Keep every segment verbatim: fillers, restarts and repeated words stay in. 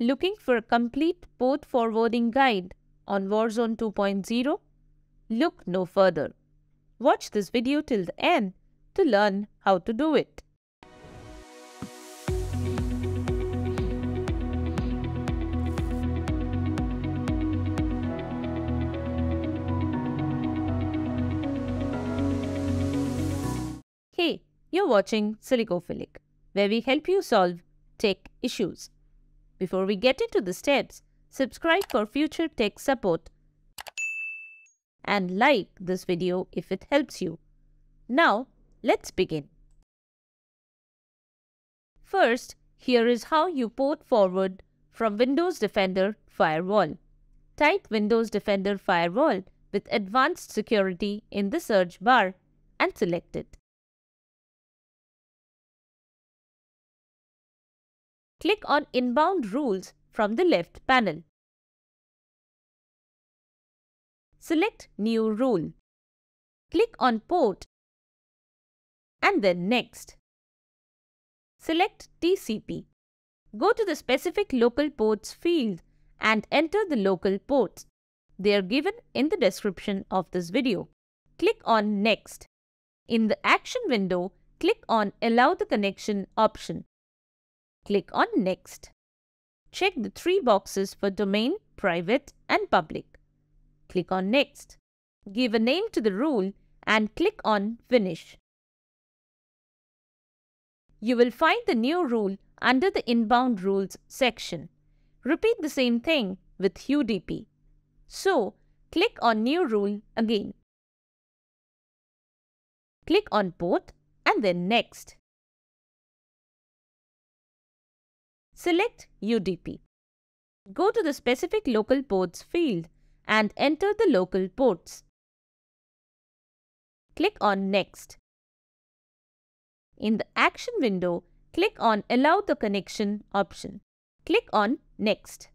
Looking for a complete port forwarding guide on Warzone two point oh? Look no further. Watch this video till the end to learn how to do it. Hey, you're watching Silicophilic, where we help you solve tech issues. Before we get into the steps, subscribe for future tech support and like this video if it helps you. Now, let's begin. First, here is how you port forward from Windows Defender Firewall. Type Windows Defender Firewall with Advanced Security in the search bar and select it. Click on Inbound Rules from the left panel. Select New Rule. Click on Port and then Next. Select T C P. Go to the specific local ports field and enter the local ports. They are given in the description of this video. Click on Next. In the action window, click on Allow the Connection option. Click on Next. Check the three boxes for domain, private and public. Click on Next. Give a name to the rule and click on Finish. You will find the new rule under the Inbound Rules section. Repeat the same thing with U D P. So, click on New Rule again. Click on Port and then Next. Select U D P. Go to the specific local ports field and enter the local ports. Click on Next. In the action window, click on Allow the Connection option. Click on Next.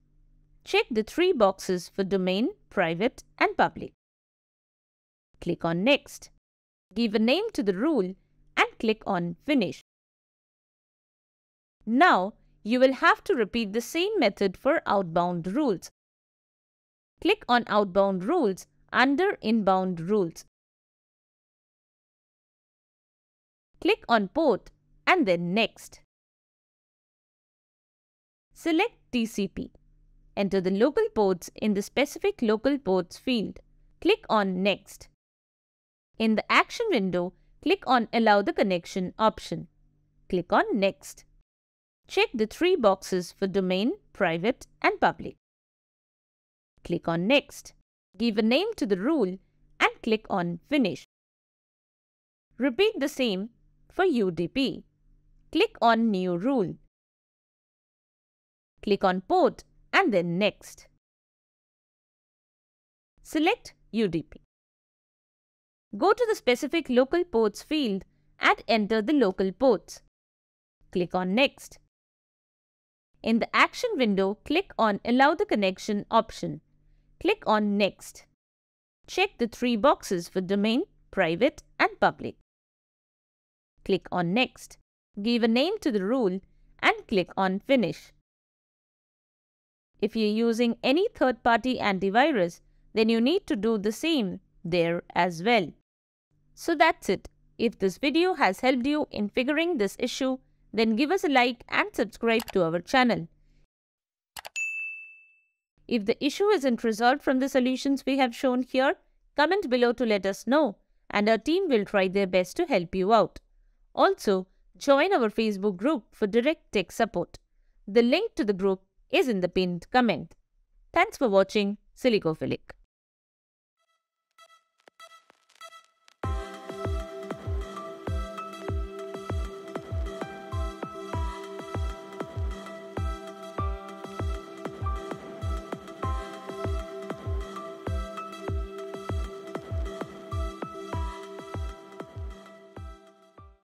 Check the three boxes for domain, private and public. Click on Next. Give a name to the rule and click on Finish. Now, you will have to repeat the same method for outbound rules. Click on Outbound Rules under Inbound Rules. Click on Port and then Next. Select T C P. Enter the local ports in the specific local ports field. Click on Next. In the action window, click on Allow the Connection option. Click on Next. Check the three boxes for domain, private and public. Click on Next. Give a name to the rule and click on Finish. Repeat the same for U D P. Click on New Rule. Click on Port and then Next. Select U D P. Go to the specific local ports field and enter the local ports. Click on Next. In the action window, click on Allow the Connection option. Click on Next. Check the three boxes for domain, private and public. Click on Next. Give a name to the rule and click on Finish. If you're using any third-party antivirus, then you need to do the same there as well. So that's it. If this video has helped you in figuring this issue, then give us a like and subscribe to our channel. If the issue isn't resolved from the solutions we have shown here, comment below to let us know and our team will try their best to help you out. Also, join our Facebook group for direct tech support. The link to the group is in the pinned comment. Thanks for watching Silicophilic.